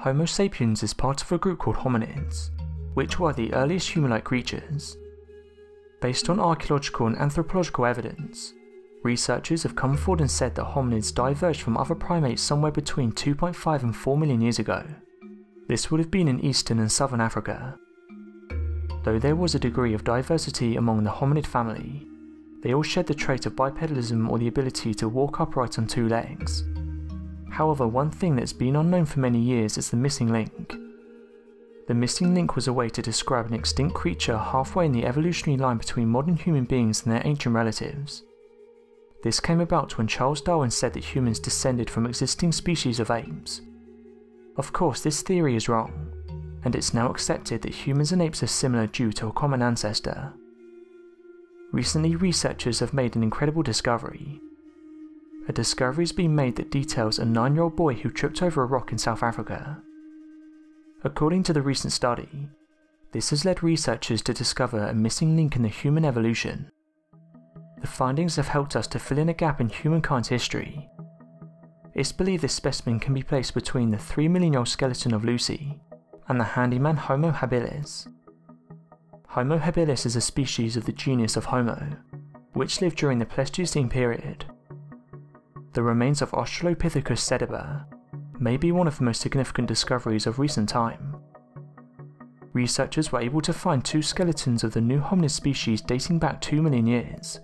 Homo sapiens is part of a group called hominids, which were the earliest human-like creatures. Based on archaeological and anthropological evidence, researchers have come forward and said that hominids diverged from other primates somewhere between 2.5 and 4 million years ago. This would have been in eastern and southern Africa. Though there was a degree of diversity among the hominid family, they all shared the trait of bipedalism, or the ability to walk upright on two legs. However, one thing that's been unknown for many years is the missing link. The missing link was a way to describe an extinct creature halfway in the evolutionary line between modern human beings and their ancient relatives. This came about when Charles Darwin said that humans descended from existing species of apes. Of course, this theory is wrong, and it's now accepted that humans and apes are similar due to a common ancestor. Recently, researchers have made an incredible discovery. A discovery has been made that details a 9-year-old boy who tripped over a rock in South Africa. According to the recent study, this has led researchers to discover a missing link in the human evolution. The findings have helped us to fill in a gap in humankind's history. It's believed this specimen can be placed between the 3 million-year-old skeleton of Lucy and the handyman Homo habilis. Homo habilis is a species of the genus of Homo, which lived during the Pleistocene period. The remains of Australopithecus sediba may be one of the most significant discoveries of recent time. Researchers were able to find two skeletons of the new hominid species dating back 2 million years.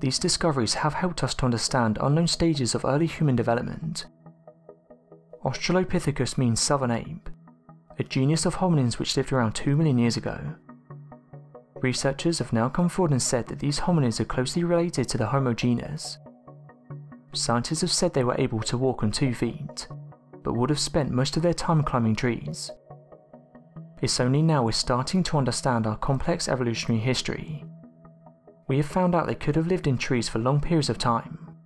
These discoveries have helped us to understand unknown stages of early human development. Australopithecus means southern ape, a genus of hominins which lived around 2 million years ago. Researchers have now come forward and said that these hominids are closely related to the Homo genus. Scientists have said they were able to walk on 2 feet, but would have spent most of their time climbing trees. It's only now we're starting to understand our complex evolutionary history. We have found out they could have lived in trees for long periods of time.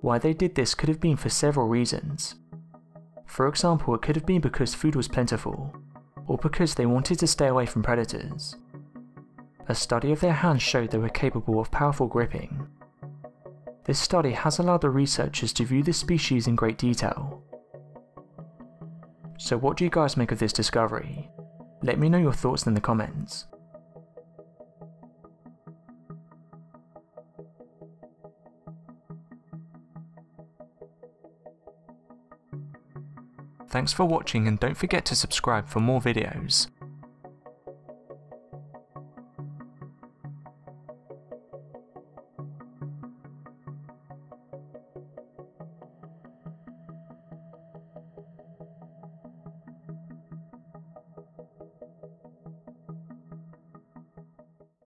Why they did this could have been for several reasons. For example, it could have been because food was plentiful, or because they wanted to stay away from predators. A study of their hands showed they were capable of powerful gripping. This study has allowed the researchers to view this species in great detail. So what do you guys make of this discovery? Let me know your thoughts in the comments. Thanks for watching, and don't forget to subscribe for more videos.